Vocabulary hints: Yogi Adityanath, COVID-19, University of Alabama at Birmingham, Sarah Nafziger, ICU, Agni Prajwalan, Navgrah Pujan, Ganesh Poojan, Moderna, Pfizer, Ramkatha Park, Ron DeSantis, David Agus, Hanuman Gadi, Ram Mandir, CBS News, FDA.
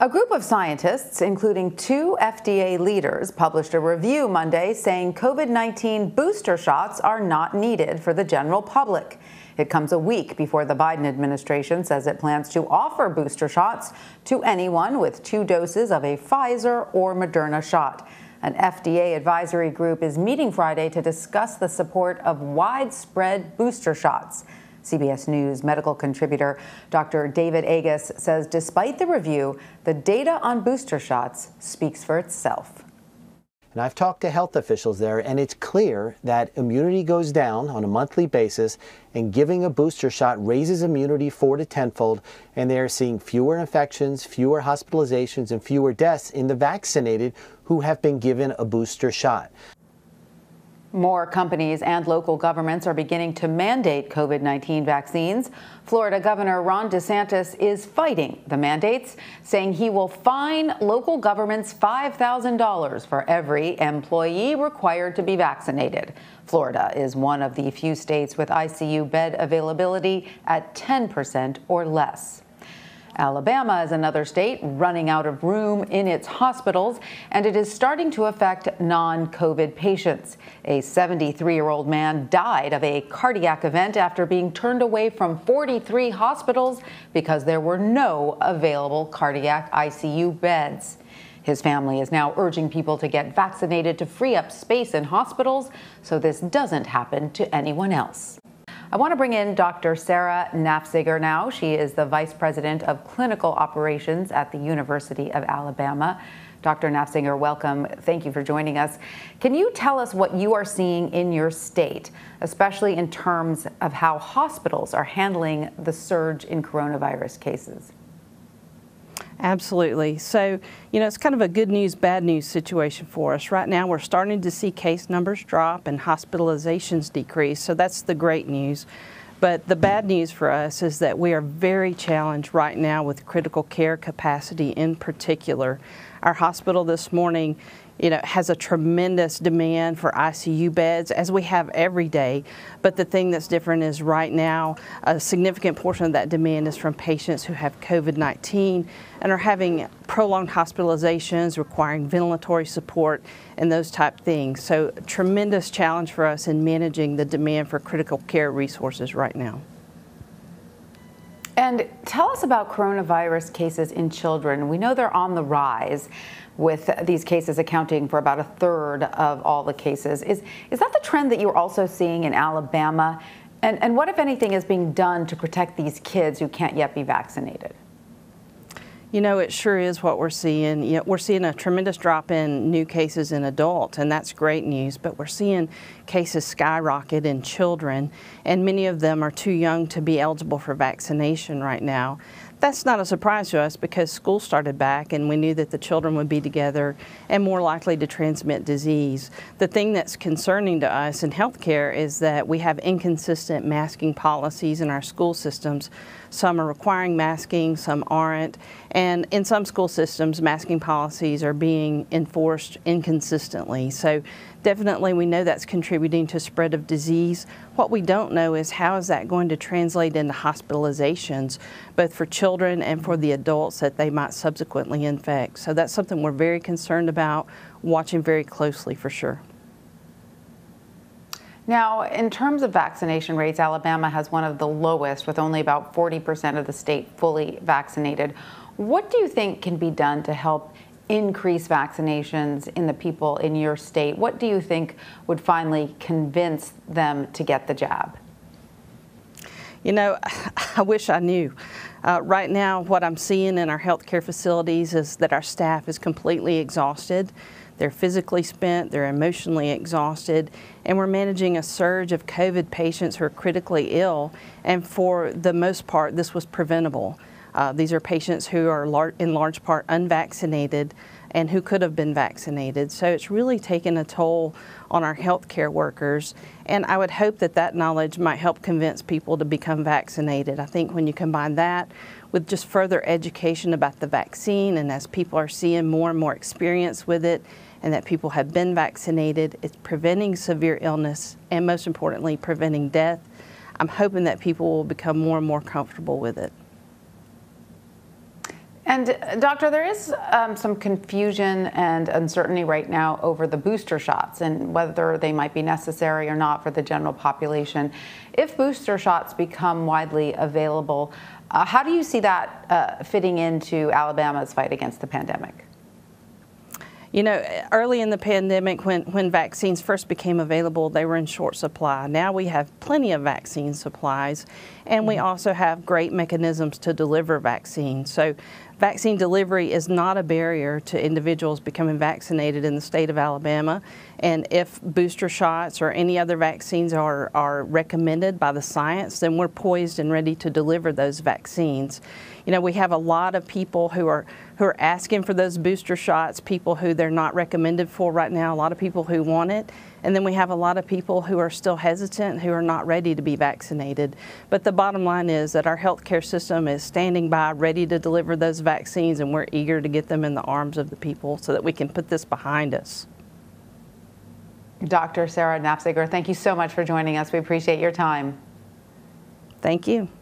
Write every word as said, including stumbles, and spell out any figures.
A group of scientists, including two F D A leaders, published a review Monday saying COVID nineteen booster shots are not needed for the general public. It comes a week before the Biden administration says it plans to offer booster shots to anyone with two doses of a Pfizer or Moderna shot. An F D A advisory group is meeting Friday to discuss the support of widespread booster shots. C B S News medical contributor Doctor David Agus says despite the review, the data on booster shots speaks for itself. And I've talked to health officials there, and it's clear that immunity goes down on a monthly basis, and giving a booster shot raises immunity four to tenfold, and they are seeing fewer infections, fewer hospitalizations, and fewer deaths in the vaccinated who have been given a booster shot. More companies and local governments are beginning to mandate COVID nineteen vaccines. Florida Governor Ron DeSantis is fighting the mandates, saying he will fine local governments five thousand dollars for every employee required to be vaccinated. Florida is one of the few states with I C U bed availability at ten percent or less. Alabama is another state running out of room in its hospitals, and it is starting to affect non-COVID patients. A seventy-three-year-old man died of a cardiac event after being turned away from forty-three hospitals because there were no available cardiac I C U beds. His family is now urging people to get vaccinated to free up space in hospitals so this doesn't happen to anyone else. I want to bring in Doctor Sarah Nafziger now. She is the Vice President of Clinical Operations at the University of Alabama. Doctor Nafziger, welcome. Thank you for joining us. Can you tell us what you are seeing in your state, especially in terms of how hospitals are handling the surge in coronavirus cases? Absolutely. So, you know, it's kind of a good news, bad news situation for us. Right now, we're starting to see case numbers drop and hospitalizations decrease. So that's the great news. But the bad news for us is that we are very challenged right now with critical care capacity in particular. Our hospital this morning, you know, has a tremendous demand for I C U beds, as we have every day. But the thing that's different is right now, a significant portion of that demand is from patients who have COVID nineteen and are having prolonged hospitalizations, requiring ventilatory support, and those type things. So a tremendous challenge for us in managing the demand for critical care resources right now. And tell us about coronavirus cases in children. We know they're on the rise, with these cases accounting for about a third of all the cases. Is, is that the trend that you're also seeing in Alabama? And, and what, if anything, is being done to protect these kids who can't yet be vaccinated? You know, it sure is what we're seeing. You know, we're seeing a tremendous drop in new cases in adults, and that's great news, but we're seeing cases skyrocket in children, and many of them are too young to be eligible for vaccination right now. That's not a surprise to us because school started back and we knew that the children would be together and more likely to transmit disease. The thing that's concerning to us in healthcare is that we have inconsistent masking policies in our school systems. Some are requiring masking, some aren't. And in some school systems, masking policies are being enforced inconsistently. So definitely we know that's contributing to spread of disease. What we don't know is how is that going to translate into hospitalizations, both for children and for the adults that they might subsequently infect. So that's something we're very concerned about, watching very closely for sure. Now, in terms of vaccination rates, Alabama has one of the lowest, with only about forty percent of the state fully vaccinated. What do you think can be done to help increase vaccinations in the people in your state? What do you think would finally convince them to get the jab? You know, I wish I knew. Uh, right now, what I'm seeing in our healthcare facilities is that our staff is completely exhausted. They're physically spent, they're emotionally exhausted, and we're managing a surge of COVID patients who are critically ill, and for the most part, this was preventable. Uh, these are patients who are lar- in large part unvaccinated and who could have been vaccinated. So it's really taken a toll on our healthcare workers. And I would hope that that knowledge might help convince people to become vaccinated. I think when you combine that with just further education about the vaccine, and as people are seeing more and more experience with it, and that people have been vaccinated, it's preventing severe illness and, most importantly, preventing death. I'm hoping that people will become more and more comfortable with it. And, Doctor, there is um, some confusion and uncertainty right now over the booster shots and whether they might be necessary or not for the general population. If booster shots become widely available, uh, how do you see that uh, fitting into Alabama's fight against the pandemic? You know, early in the pandemic, when, when vaccines first became available, they were in short supply. Now we have plenty of vaccine supplies, and we also have great mechanisms to deliver vaccines. So vaccine delivery is not a barrier to individuals becoming vaccinated in the state of Alabama. And if booster shots or any other vaccines are, are recommended by the science, then we're poised and ready to deliver those vaccines. You know, we have a lot of people who are who are asking for those booster shots, people who they're not recommended for right now, a lot of people who want it. And then we have a lot of people who are still hesitant, who are not ready to be vaccinated. But the bottom line is that our healthcare system is standing by, ready to deliver those vaccines, and we're eager to get them in the arms of the people so that we can put this behind us. Doctor Sarah Nafziger, thank you so much for joining us. We appreciate your time. Thank you.